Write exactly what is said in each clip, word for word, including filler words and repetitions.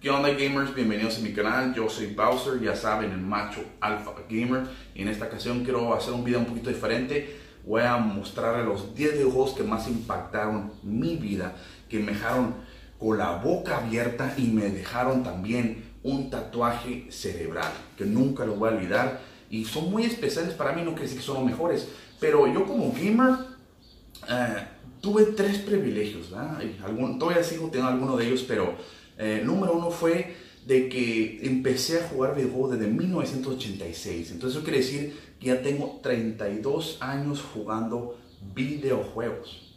¿Qué onda, gamers? Bienvenidos a mi canal, yo soy Bowser, ya saben, el macho alfa gamer. Y en esta ocasión quiero hacer un video un poquito diferente. Voy a mostrarles los diez videojuegos que más impactaron mi vida, que me dejaron con la boca abierta y me dejaron también un tatuaje cerebral, que nunca los voy a olvidar. Y son muy especiales para mí, no quiero decir que son los mejores, pero yo como gamer eh, tuve tres privilegios, ¿verdad? Algún, todavía sigo teniendo alguno de ellos, pero... Eh, número uno fue de que empecé a jugar videojuegos desde mil novecientos ochenta y seis. Entonces eso quiere decir que ya tengo treinta y dos años jugando videojuegos.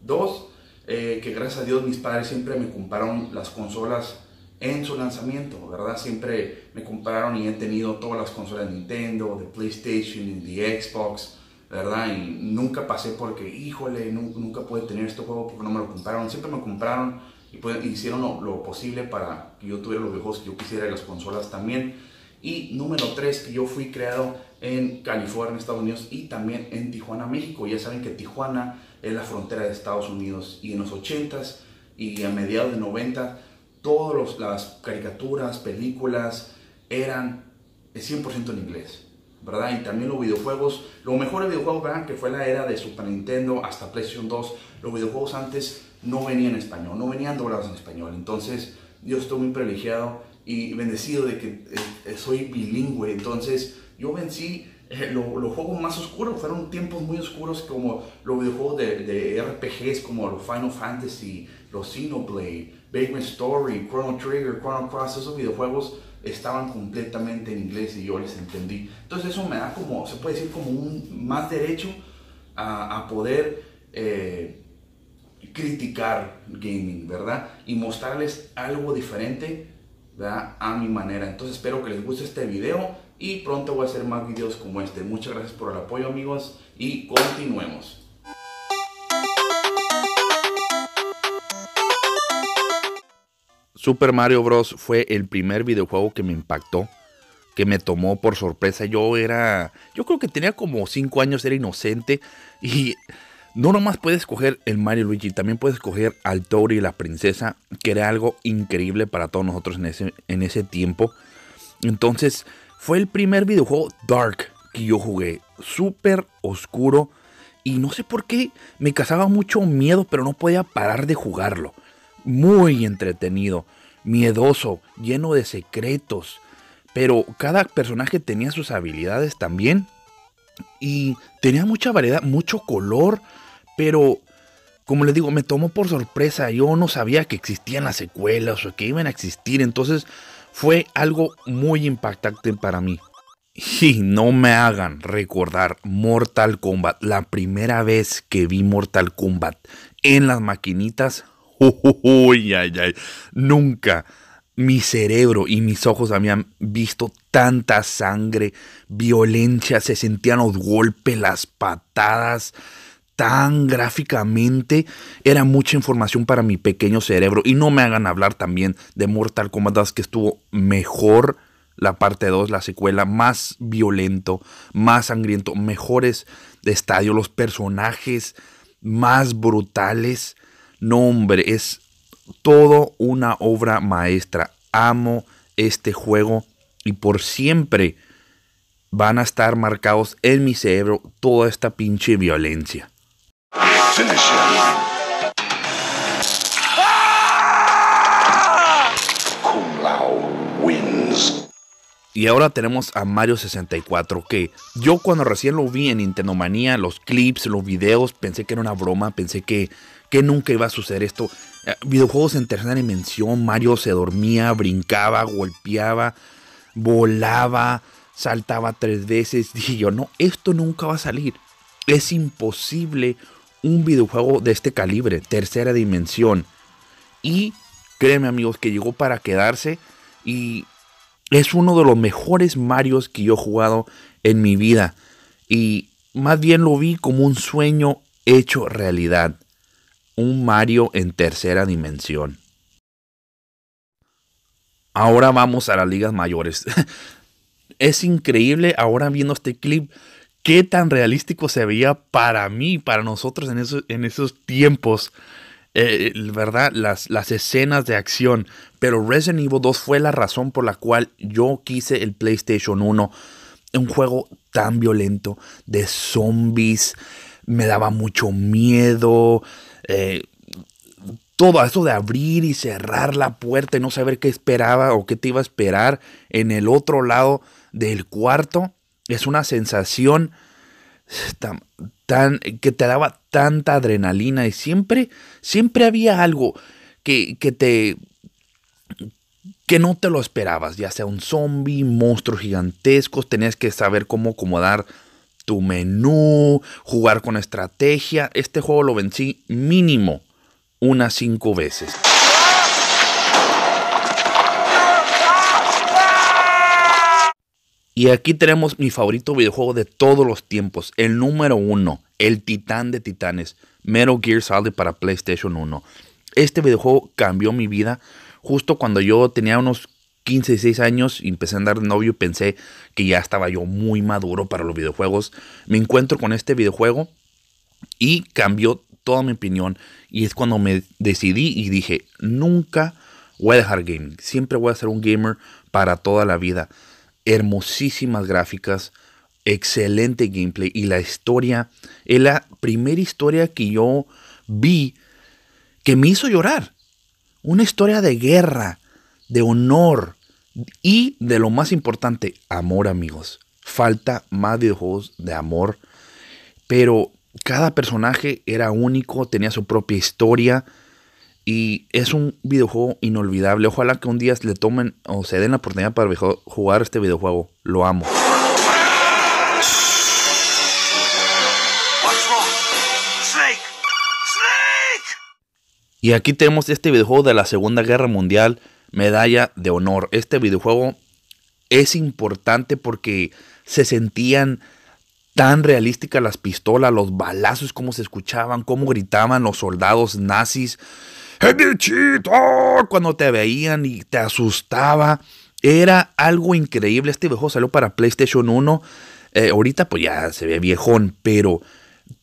Dos, eh, que gracias a Dios mis padres siempre me compraron las consolas en su lanzamiento, ¿verdad? Siempre me compraron y he tenido todas las consolas de Nintendo, de PlayStation, de Xbox, ¿verdad? Y nunca pasé porque, híjole, no, nunca pude tener este juego porque no me lo compraron. Siempre me compraron y pues, hicieron lo, lo posible para que yo tuviera los videojuegos que yo quisiera y las consolas también. Y número tres, que yo fui creado en California, Estados Unidos, y también en Tijuana, México. Ya saben que Tijuana es la frontera de Estados Unidos, y en los ochentas y a mediados de noventa todas las caricaturas, películas eran cien por ciento en inglés, ¿verdad? Y también los videojuegos, los mejores videojuegos, ¿verdad? Que fue la era de Super Nintendo hasta PlayStation dos, los videojuegos antes no venían en español, no venían doblados en español. Entonces yo estoy muy privilegiado y bendecido de que eh, soy bilingüe. Entonces yo vencí eh, lo, los juegos más oscuros, fueron tiempos muy oscuros como los videojuegos de, de R P Gs como los Final Fantasy, los Xenoblade, Vagrant Story, Chrono Trigger, Chrono Cross. Esos videojuegos estaban completamente en inglés y yo les entendí. Entonces eso me da como, se puede decir, como un más derecho a, a poder eh, criticar gaming, ¿verdad? Y mostrarles algo diferente, ¿verdad? A mi manera. Entonces espero que les guste este video y pronto voy a hacer más videos como este. Muchas gracias por el apoyo, amigos, y continuemos. Super Mario Bros. Fue el primer videojuego que me impactó, que me tomó por sorpresa. Yo era, yo creo que tenía como cinco años, era inocente, y no nomás puedes escoger el Mario y Luigi, también puedes escoger al Toad y la princesa, que era algo increíble para todos nosotros en ese, en ese tiempo. Entonces fue el primer videojuego dark que yo jugué, súper oscuro, y no sé por qué me causaba mucho miedo, pero no podía parar de jugarlo. Muy entretenido, miedoso, lleno de secretos, pero cada personaje tenía sus habilidades también. Y tenía mucha variedad, mucho color, pero como les digo, me tomó por sorpresa. Yo no sabía que existían las secuelas o que iban a existir, entonces fue algo muy impactante para mí. Y no me hagan recordar Mortal Kombat. La primera vez que vi Mortal Kombat en las maquinitas, uy, ay, ay, nunca mi cerebro y mis ojos habían visto tanta sangre, violencia, se sentían los golpes, las patadas, tan gráficamente. Era mucha información para mi pequeño cerebro. Y no me hagan hablar también de Mortal Kombat dos, que estuvo mejor la parte dos, la secuela, más violento, más sangriento, mejores de estadio, los personajes más brutales. No, hombre, es todo una obra maestra. Amo este juego y por siempre van a estar marcados en mi cerebro toda esta pinche violencia. Y ahora tenemos a Mario sesenta y cuatro, que yo cuando recién lo vi en Nintendomanía, los clips, los videos, pensé que era una broma, pensé que, que nunca iba a suceder esto. Videojuegos en tercera dimensión, Mario se dormía, brincaba, golpeaba, volaba, saltaba tres veces. Dije yo, no, esto nunca va a salir. Es imposible un videojuego de este calibre, tercera dimensión. Y créeme, amigos, que llegó para quedarse y... es uno de los mejores Marios que yo he jugado en mi vida. Y más bien lo vi como un sueño hecho realidad. Un Mario en tercera dimensión. Ahora vamos a las ligas mayores. Es increíble ahora viendo este clip qué tan realístico se veía para mí, para nosotros en esos, en esos tiempos. eh, ¿verdad? Las, las escenas de acción. Pero Resident Evil dos fue la razón por la cual yo quise el PlayStation uno. Un juego tan violento, de zombies, me daba mucho miedo. Eh, todo eso de abrir y cerrar la puerta y no saber qué esperaba o qué te iba a esperar en el otro lado del cuarto. Es una sensación tan, tan, que te daba tanta adrenalina, y siempre, siempre había algo que, que te... que no te lo esperabas, ya sea un zombie, monstruos gigantescos, tenías que saber cómo acomodar tu menú, jugar con estrategia. Este juego lo vencí mínimo unas cinco veces. Y aquí tenemos mi favorito videojuego de todos los tiempos, el número uno, el titán de titanes, Metal Gear Solid para PlayStation uno. Este videojuego cambió mi vida. Justo cuando yo tenía unos quince, dieciséis años y empecé a andar de novio, pensé que ya estaba yo muy maduro para los videojuegos. Me encuentro con este videojuego y cambió toda mi opinión. Y es cuando me decidí y dije, nunca voy a dejar gaming. Siempre voy a ser un gamer para toda la vida. Hermosísimas gráficas, excelente gameplay y la historia. Es la primera historia que yo vi que me hizo llorar. Una historia de guerra, de honor y, de lo más importante, amor, amigos. Falta más videojuegos de amor, pero cada personaje era único, tenía su propia historia y es un videojuego inolvidable. Ojalá que un día le tomen o se den la oportunidad para jugar este videojuego. Lo amo. Y aquí tenemos este videojuego de la Segunda Guerra Mundial, Medalla de Honor. Este videojuego es importante porque se sentían tan realísticas las pistolas, los balazos, cómo se escuchaban, cómo gritaban los soldados nazis. Cuando te veían y te asustaba, era algo increíble. Este videojuego salió para PlayStation uno. Eh, ahorita pues ya se ve viejón, pero...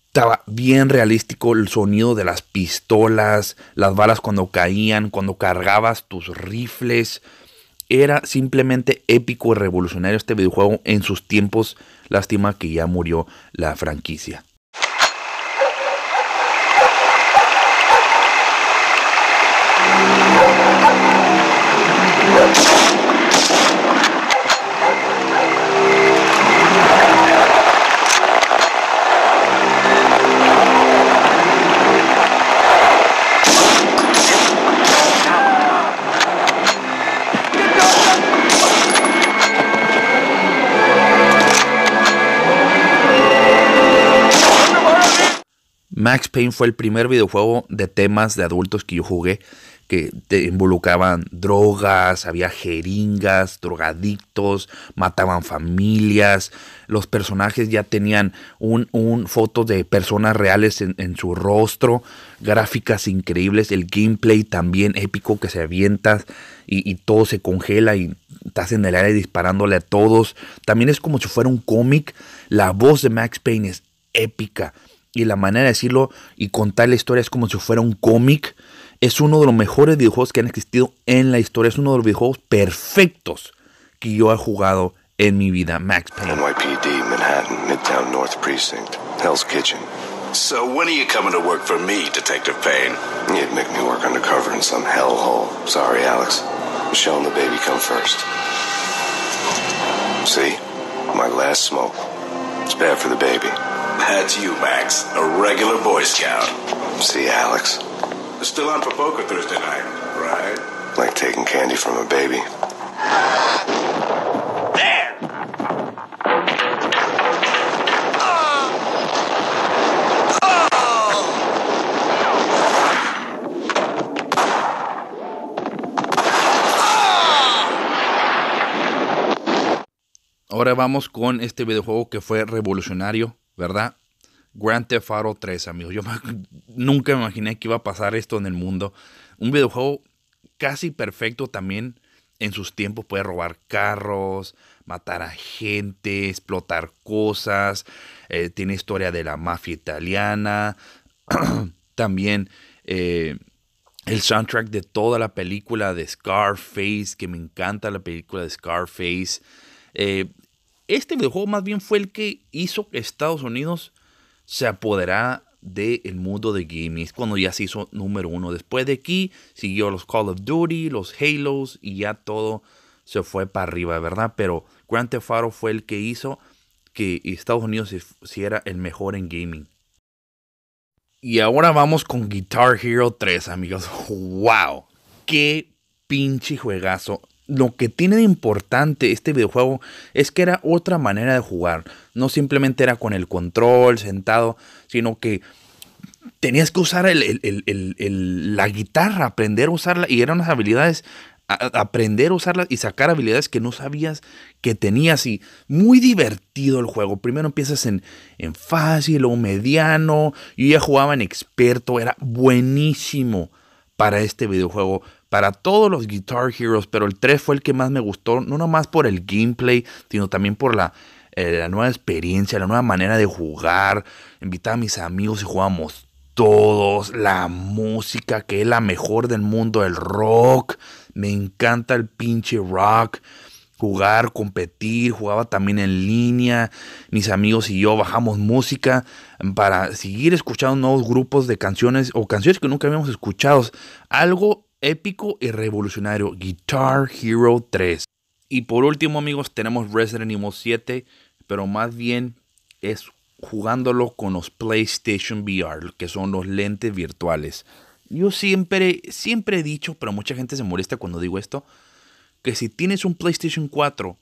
estaba bien realístico el sonido de las pistolas, las balas cuando caían, cuando cargabas tus rifles. Era simplemente épico y revolucionario este videojuego en sus tiempos. Lástima que ya murió la franquicia. Max Payne fue el primer videojuego de temas de adultos que yo jugué, que te involucraban drogas, había jeringas, drogadictos, mataban familias. Los personajes ya tenían un, un fotos de personas reales en, en su rostro, gráficas increíbles, el gameplay también épico que se avientas y, y todo se congela y estás en el aire disparándole a todos. También es como si fuera un cómic. La voz de Max Payne es épica. Y la manera de decirlo y contar la historia es como si fuera un cómic. Es uno de los mejores videojuegos que han existido en la historia. Es uno de los videojuegos perfectos que yo he jugado en mi vida. Max Payne. N Y P D, Manhattan, Midtown North Precinct, Hell's Kitchen. So when are you coming to work for me, Detective Payne? You'd make me work undercover in some hellhole. Sorry, Alex. Michelle and the baby come first. See? My last smoke. It's bad for the baby. That's you, Max, a regular Boy Scout. See, Alex? Still on for poker Thursday night, right? Like taking candy from a baby. There! Oh! Oh! Oh! Ahora vamos con este videojuego que fue revolucionario, ¿verdad? Grand Theft Auto tres, amigos. Yo nunca me imaginé que iba a pasar esto en el mundo. Un videojuego casi perfecto también en sus tiempos. Puede robar carros, matar a gente, explotar cosas. Eh, tiene historia de la mafia italiana. También Eh, el soundtrack de toda la película de Scarface, que me encanta la película de Scarface. Eh, este videojuego más bien fue el que hizo que Estados Unidos se apoderara del mundo de gaming. Es cuando ya se hizo número uno. Después de aquí siguió los Call of Duty, los Halos, y ya todo se fue para arriba, ¿verdad? Pero Grand Theft Auto fue el que hizo que Estados Unidos se hiciera el mejor en gaming. Y ahora vamos con Guitar Hero tres, amigos. ¡Wow! ¡Qué pinche juegazo! Lo que tiene de importante este videojuego es que era otra manera de jugar. No simplemente era con el control, sentado, sino que tenías que usar el, el, el, el, el, la guitarra, aprender a usarla. Y eran las habilidades, a, aprender a usarlas y sacar habilidades que no sabías que tenías. Y muy divertido el juego. Primero empiezas en, en fácil o mediano. Yo ya jugaba en experto, era buenísimo para este videojuego. Para todos los Guitar Heroes, pero el tres fue el que más me gustó, no nomás por el gameplay, sino también por la, eh, la nueva experiencia, la nueva manera de jugar. Invitaba a mis amigos y jugábamos todos, la música que es la mejor del mundo, el rock. Me encanta el pinche rock, jugar, competir, jugaba también en línea. Mis amigos y yo bajamos música para seguir escuchando nuevos grupos de canciones o canciones que nunca habíamos escuchado. Algo épico y revolucionario, Guitar Hero tres. Y por último, amigos, tenemos Resident Evil siete, pero más bien es jugándolo con los PlayStation V R, que son los lentes virtuales. Yo siempre, siempre he dicho, pero mucha gente se molesta cuando digo esto, que si tienes un PlayStation cuatro,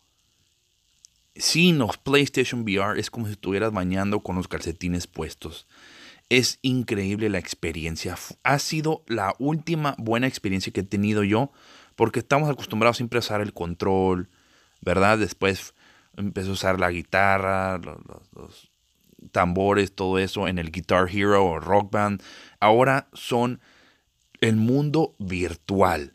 sin los PlayStation V R es como si estuvieras bañando con los calcetines puestos. Es increíble la experiencia. Ha sido la última buena experiencia que he tenido yo, porque estamos acostumbrados siempre a usar el control, ¿verdad? Después empecé a usar la guitarra, los, los, los tambores, todo eso en el Guitar Hero o Rock Band. Ahora son el mundo virtual.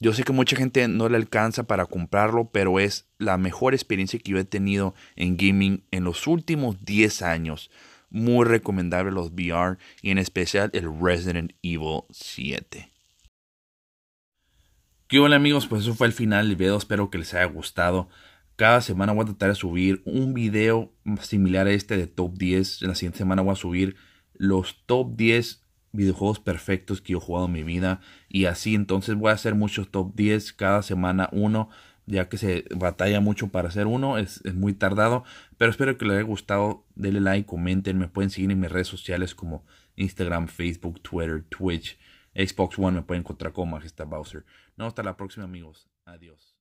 Yo sé que mucha gente no le alcanza para comprarlo, pero es la mejor experiencia que yo he tenido en gaming en los últimos diez años. Muy recomendable los V R y en especial el Resident Evil siete. ¿Qué hola, amigos? Pues eso fue el final del video. Espero que les haya gustado. Cada semana voy a tratar de subir un video similar a este de top diez. La siguiente semana voy a subir los top diez videojuegos perfectos que yo he jugado en mi vida. Y así, entonces voy a hacer muchos top diez. Cada semana uno. Ya que se batalla mucho para hacer uno, es, es muy tardado, pero espero que les haya gustado, denle like, comenten, me pueden seguir en mis redes sociales como Instagram, Facebook, Twitter, Twitch, Xbox One, me pueden encontrar como Majestad Bowser. Nos vemos hasta la próxima, amigos, adiós.